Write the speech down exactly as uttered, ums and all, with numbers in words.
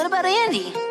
what about Andy?